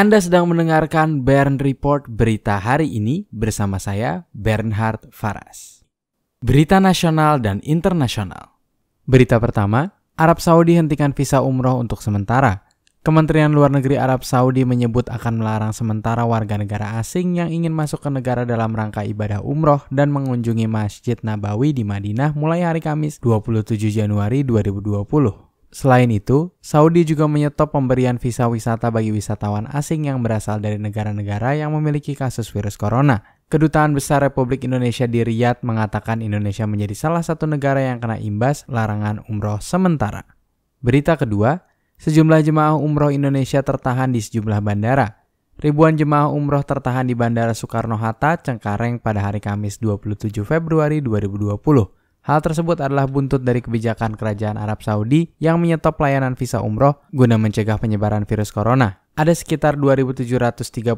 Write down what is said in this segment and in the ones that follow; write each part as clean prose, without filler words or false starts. Anda sedang mendengarkan Bern Report berita hari ini bersama saya, Bernhard Faras. Berita nasional dan internasional. Berita pertama, Arab Saudi hentikan visa umroh untuk sementara. Kementerian Luar Negeri Arab Saudi menyebut akan melarang sementara warga negara asing yang ingin masuk ke negara dalam rangka ibadah umroh dan mengunjungi Masjid Nabawi di Madinah mulai hari Kamis 27 Januari 2020. Selain itu, Saudi juga menyetop pemberian visa wisata bagi wisatawan asing yang berasal dari negara-negara yang memiliki kasus virus corona. Kedutaan Besar Republik Indonesia di Riyadh mengatakan Indonesia menjadi salah satu negara yang kena imbas larangan umroh sementara. Berita kedua, sejumlah jemaah umroh Indonesia tertahan di sejumlah bandara. Ribuan jemaah umroh tertahan di Bandara Soekarno-Hatta, Cengkareng pada hari Kamis 27 Februari 2020. Hal tersebut adalah buntut dari kebijakan kerajaan Arab Saudi yang menyetop layanan visa umroh guna mencegah penyebaran virus corona. Ada sekitar 2.733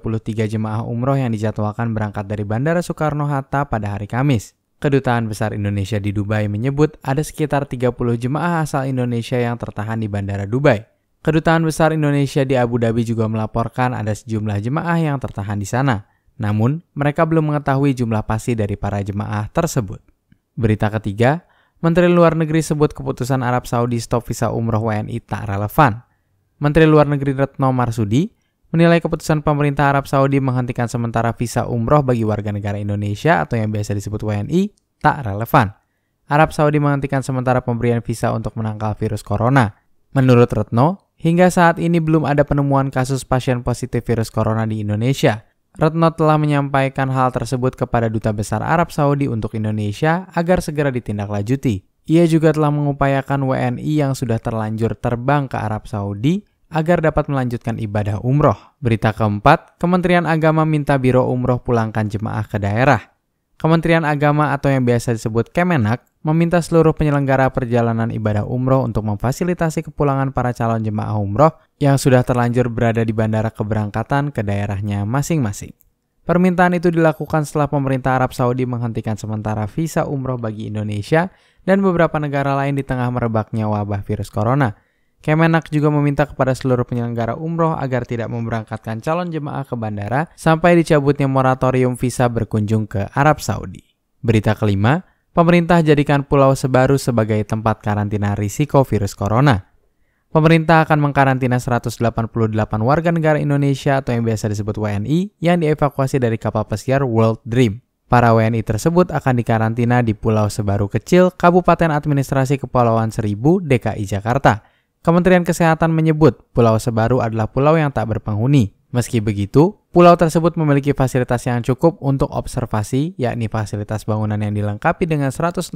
jemaah umroh yang dijadwalkan berangkat dari Bandara Soekarno-Hatta pada hari Kamis. Kedutaan Besar Indonesia di Dubai menyebut ada sekitar 30 jemaah asal Indonesia yang tertahan di Bandara Dubai. Kedutaan Besar Indonesia di Abu Dhabi juga melaporkan ada sejumlah jemaah yang tertahan di sana. Namun, mereka belum mengetahui jumlah pasti dari para jemaah tersebut. Berita ketiga, Menteri Luar Negeri sebut keputusan Arab Saudi stop visa umroh WNI tak relevan. Menteri Luar Negeri Retno Marsudi menilai keputusan pemerintah Arab Saudi menghentikan sementara visa umroh bagi warga negara Indonesia atau yang biasa disebut WNI tak relevan. Arab Saudi menghentikan sementara pemberian visa untuk menangkal virus corona. Menurut Retno, hingga saat ini belum ada penemuan kasus pasien positif virus corona di Indonesia. Retno telah menyampaikan hal tersebut kepada Duta Besar Arab Saudi untuk Indonesia agar segera ditindaklanjuti. Ia juga telah mengupayakan WNI yang sudah terlanjur terbang ke Arab Saudi agar dapat melanjutkan ibadah umroh. Berita keempat, Kementerian Agama minta Biro Umroh pulangkan jemaah ke daerah. Kementerian Agama atau yang biasa disebut Kemenak meminta seluruh penyelenggara perjalanan ibadah umroh untuk memfasilitasi kepulangan para calon jemaah umroh yang sudah terlanjur berada di bandara keberangkatan ke daerahnya masing-masing. Permintaan itu dilakukan setelah pemerintah Arab Saudi menghentikan sementara visa umroh bagi Indonesia dan beberapa negara lain di tengah merebaknya wabah virus corona. Kemenak juga meminta kepada seluruh penyelenggara umroh agar tidak memberangkatkan calon jemaah ke bandara sampai dicabutnya moratorium visa berkunjung ke Arab Saudi. Berita kelima, pemerintah jadikan Pulau Sebaru sebagai tempat karantina risiko virus corona. Pemerintah akan mengkarantina 188 warga negara Indonesia atau yang biasa disebut WNI yang dievakuasi dari kapal pesiar World Dream. Para WNI tersebut akan dikarantina di Pulau Sebaru Kecil, Kabupaten Administrasi Kepulauan Seribu, DKI Jakarta. Kementerian Kesehatan menyebut Pulau Sebaru adalah pulau yang tak berpenghuni. Meski begitu, pulau tersebut memiliki fasilitas yang cukup untuk observasi, yakni fasilitas bangunan yang dilengkapi dengan 166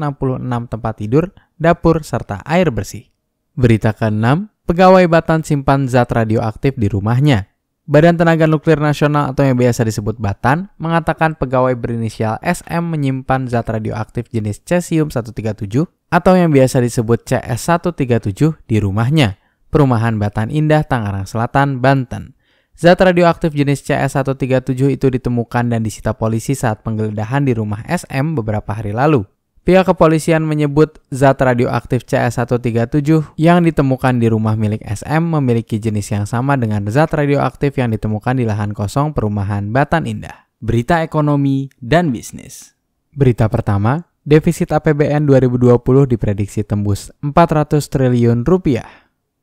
tempat tidur, dapur, serta air bersih. Berita ke-6, pegawai Batan simpan zat radioaktif di rumahnya. Badan Tenaga Nuklir Nasional atau yang biasa disebut BATAN mengatakan pegawai berinisial SM menyimpan zat radioaktif jenis cesium-137 atau yang biasa disebut CS-137 di rumahnya, perumahan Batan Indah Tanggarang Selatan, Banten. Zat radioaktif jenis CS-137 itu ditemukan dan disita polisi saat penggeledahan di rumah SM beberapa hari lalu. Pihak kepolisian menyebut zat radioaktif CS-137 yang ditemukan di rumah milik SM memiliki jenis yang sama dengan zat radioaktif yang ditemukan di lahan kosong perumahan Batan Indah. Berita ekonomi dan bisnis. Berita pertama, defisit APBN 2020 diprediksi tembus 400 triliun rupiah.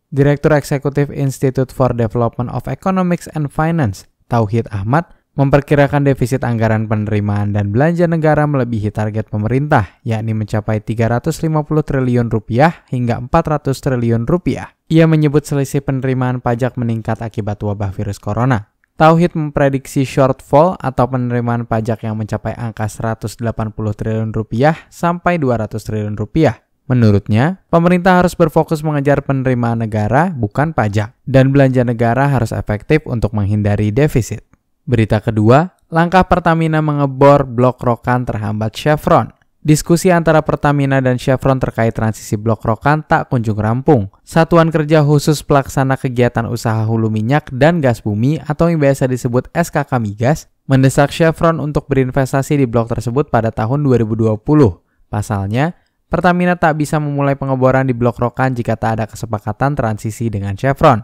Direktur Eksekutif Institute for Development of Economics and Finance, Tauhid Ahmad, memperkirakan defisit anggaran penerimaan dan belanja negara melebihi target pemerintah, yakni mencapai 350 triliun rupiah hingga 400 triliun rupiah. Ia menyebut selisih penerimaan pajak meningkat akibat wabah virus corona. Tauhid memprediksi shortfall atau penerimaan pajak yang mencapai angka 180 triliun rupiah sampai 200 triliun rupiah. Menurutnya, pemerintah harus berfokus mengejar penerimaan negara, bukan pajak, dan belanja negara harus efektif untuk menghindari defisit. Berita kedua, langkah Pertamina mengebor blok Rokan terhambat Chevron. Diskusi antara Pertamina dan Chevron terkait transisi blok Rokan tak kunjung rampung. Satuan Kerja Khusus Pelaksana Kegiatan Usaha Hulu Minyak dan Gas Bumi atau yang biasa disebut SKK Migas mendesak Chevron untuk berinvestasi di blok tersebut pada tahun 2020. Pasalnya, Pertamina tak bisa memulai pengeboran di blok Rokan jika tak ada kesepakatan transisi dengan Chevron.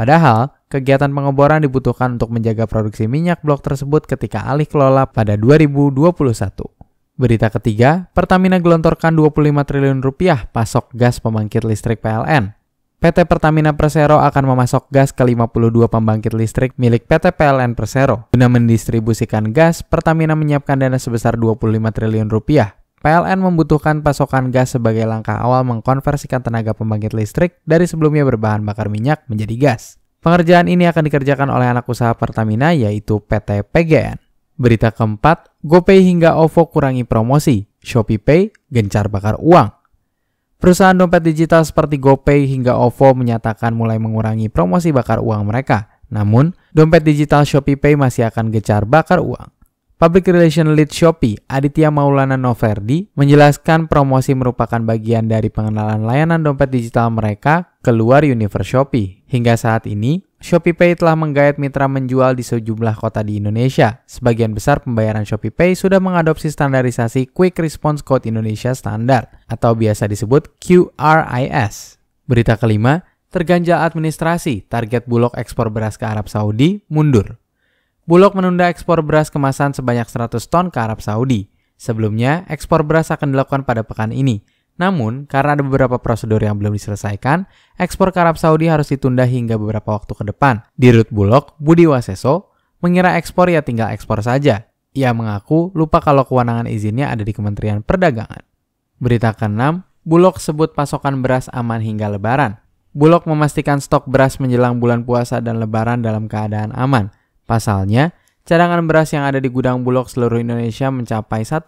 Padahal, kegiatan pengeboran dibutuhkan untuk menjaga produksi minyak blok tersebut ketika alih kelola pada 2021. Berita ketiga, Pertamina gelontorkan 25 triliun rupiah pasok gas pembangkit listrik PLN. PT Pertamina Persero akan memasok gas ke 52 pembangkit listrik milik PT PLN Persero. Guna mendistribusikan gas, Pertamina menyiapkan dana sebesar 25 triliun rupiah. PLN membutuhkan pasokan gas sebagai langkah awal mengkonversikan tenaga pembangkit listrik dari sebelumnya berbahan bakar minyak menjadi gas. Pengerjaan ini akan dikerjakan oleh anak usaha Pertamina yaitu PT PGN. Berita keempat, GoPay hingga OVO kurangi promosi, ShopeePay gencar bakar uang. Perusahaan dompet digital seperti GoPay hingga OVO menyatakan mulai mengurangi promosi bakar uang mereka. Namun, dompet digital ShopeePay masih akan gencar bakar uang. Public Relation Lead Shopee, Aditya Maulana Noverdi, menjelaskan promosi merupakan bagian dari pengenalan layanan dompet digital mereka keluar universe Shopee. Hingga saat ini, ShopeePay telah menggait mitra menjual di sejumlah kota di Indonesia. Sebagian besar pembayaran ShopeePay sudah mengadopsi standarisasi Quick Response Code Indonesia Standar, atau biasa disebut QRIS. Berita kelima, terganjal administrasi, target Bulog ekspor beras ke Arab Saudi mundur. Bulog menunda ekspor beras kemasan sebanyak 100 ton ke Arab Saudi. Sebelumnya, ekspor beras akan dilakukan pada pekan ini. Namun, karena ada beberapa prosedur yang belum diselesaikan, ekspor ke Arab Saudi harus ditunda hingga beberapa waktu ke depan. Dirut Bulog, Budi Waseso, mengira ekspor ya tinggal ekspor saja. Ia mengaku lupa kalau kewenangan izinnya ada di Kementerian Perdagangan. Berita ke-6, Bulog sebut pasokan beras aman hingga Lebaran. Bulog memastikan stok beras menjelang bulan puasa dan Lebaran dalam keadaan aman. Pasalnya, cadangan beras yang ada di gudang Bulog seluruh Indonesia mencapai 1,7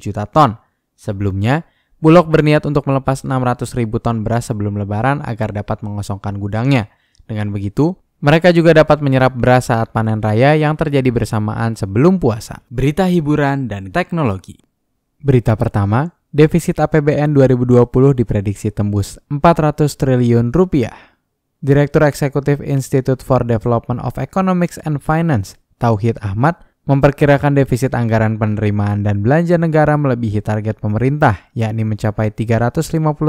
juta ton. Sebelumnya, Bulog berniat untuk melepas 600.000 ton beras sebelum Lebaran agar dapat mengosongkan gudangnya. Dengan begitu, mereka juga dapat menyerap beras saat panen raya yang terjadi bersamaan sebelum puasa. Berita hiburan dan teknologi. Berita pertama, defisit APBN 2020 diprediksi tembus 400 triliun rupiah. Direktur Eksekutif Institute for Development of Economics and Finance, Tauhid Ahmad, memperkirakan defisit anggaran penerimaan dan belanja negara melebihi target pemerintah, yakni mencapai 350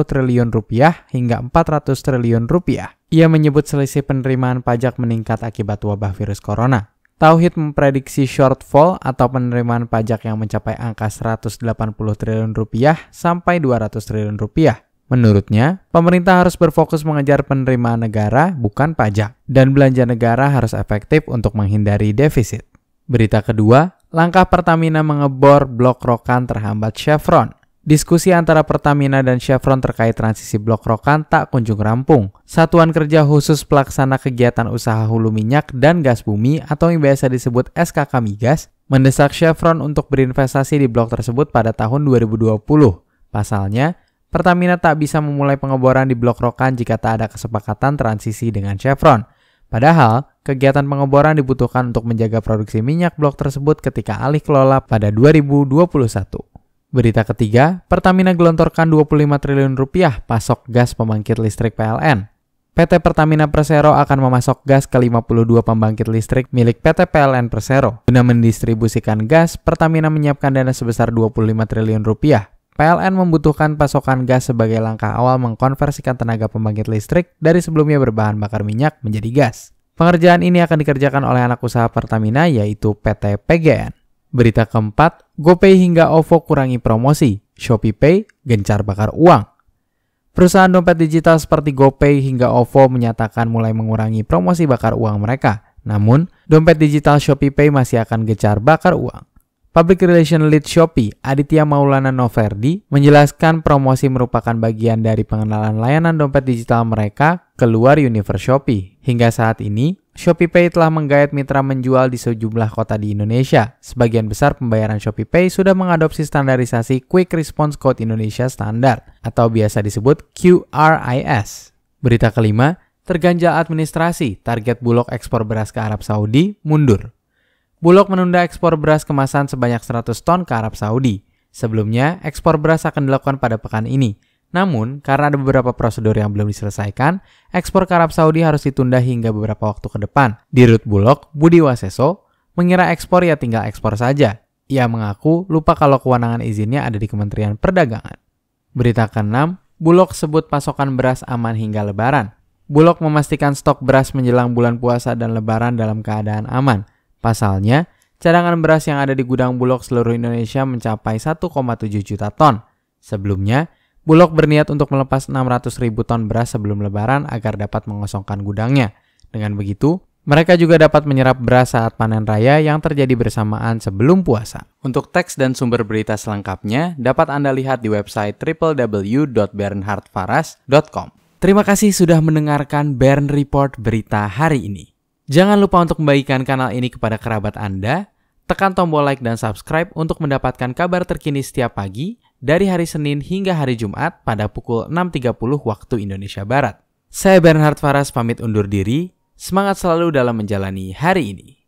triliun rupiah hingga 400 triliun rupiah. Ia menyebut selisih penerimaan pajak meningkat akibat wabah virus corona. Tauhid memprediksi shortfall atau penerimaan pajak yang mencapai angka 180 triliun rupiah sampai 200 triliun rupiah. Menurutnya, pemerintah harus berfokus mengejar penerimaan negara, bukan pajak, dan belanja negara harus efektif untuk menghindari defisit. Berita kedua, langkah Pertamina mengebor blok Rokan terhambat Chevron. Diskusi antara Pertamina dan Chevron terkait transisi blok Rokan tak kunjung rampung. Satuan Kerja Khusus Pelaksana Kegiatan Usaha Hulu Minyak dan Gas Bumi atau yang biasa disebut SKK Migas mendesak Chevron untuk berinvestasi di blok tersebut pada tahun 2020. Pasalnya, Pertamina tak bisa memulai pengeboran di blok Rokan jika tak ada kesepakatan transisi dengan Chevron. Padahal, kegiatan pengeboran dibutuhkan untuk menjaga produksi minyak blok tersebut ketika alih kelola pada 2021. Berita ketiga, Pertamina gelontorkan 25 triliun rupiah pasok gas pembangkit listrik PLN. PT Pertamina Persero akan memasok gas ke 52 pembangkit listrik milik PT PLN Persero. Guna mendistribusikan gas, Pertamina menyiapkan dana sebesar 25 triliun rupiah. PLN membutuhkan pasokan gas sebagai langkah awal mengkonversikan tenaga pembangkit listrik dari sebelumnya berbahan bakar minyak menjadi gas. Pengerjaan ini akan dikerjakan oleh anak usaha Pertamina yaitu PT PGN. Berita keempat, GoPay hingga OVO kurangi promosi, ShopeePay gencar bakar uang. Perusahaan dompet digital seperti GoPay hingga OVO menyatakan mulai mengurangi promosi bakar uang mereka. Namun, dompet digital ShopeePay masih akan gencar bakar uang. Public Relation Lead Shopee, Aditya Maulana Noverdi, menjelaskan promosi merupakan bagian dari pengenalan layanan dompet digital mereka keluar universe Shopee. Hingga saat ini, ShopeePay telah menggait mitra menjual di sejumlah kota di Indonesia. Sebagian besar pembayaran ShopeePay sudah mengadopsi standarisasi Quick Response Code Indonesia Standar, atau biasa disebut QRIS. Berita kelima, terganjal administrasi, target Bulog ekspor beras ke Arab Saudi mundur. Bulog menunda ekspor beras kemasan sebanyak 100 ton ke Arab Saudi. Sebelumnya, ekspor beras akan dilakukan pada pekan ini. Namun, karena ada beberapa prosedur yang belum diselesaikan, ekspor ke Arab Saudi harus ditunda hingga beberapa waktu ke depan. Dirut Bulog, Budi Waseso, mengira ekspor ya tinggal ekspor saja. Ia mengaku lupa kalau kewenangan izinnya ada di Kementerian Perdagangan. Berita ke-6, Bulog sebut pasokan beras aman hingga Lebaran. Bulog memastikan stok beras menjelang bulan puasa dan Lebaran dalam keadaan aman. Pasalnya, cadangan beras yang ada di gudang Bulog seluruh Indonesia mencapai 1,7 juta ton. Sebelumnya, Bulog berniat untuk melepas 600.000 ton beras sebelum Lebaran agar dapat mengosongkan gudangnya. Dengan begitu, mereka juga dapat menyerap beras saat panen raya yang terjadi bersamaan sebelum puasa. Untuk teks dan sumber berita selengkapnya, dapat Anda lihat di website www.bernhardfaras.com. Terima kasih sudah mendengarkan Bern Report berita hari ini. Jangan lupa untuk membagikan kanal ini kepada kerabat Anda, tekan tombol like dan subscribe untuk mendapatkan kabar terkini setiap pagi dari hari Senin hingga hari Jumat pada pukul 6.30 waktu Indonesia Barat. Saya Bernhard Faras pamit undur diri, semangat selalu dalam menjalani hari ini.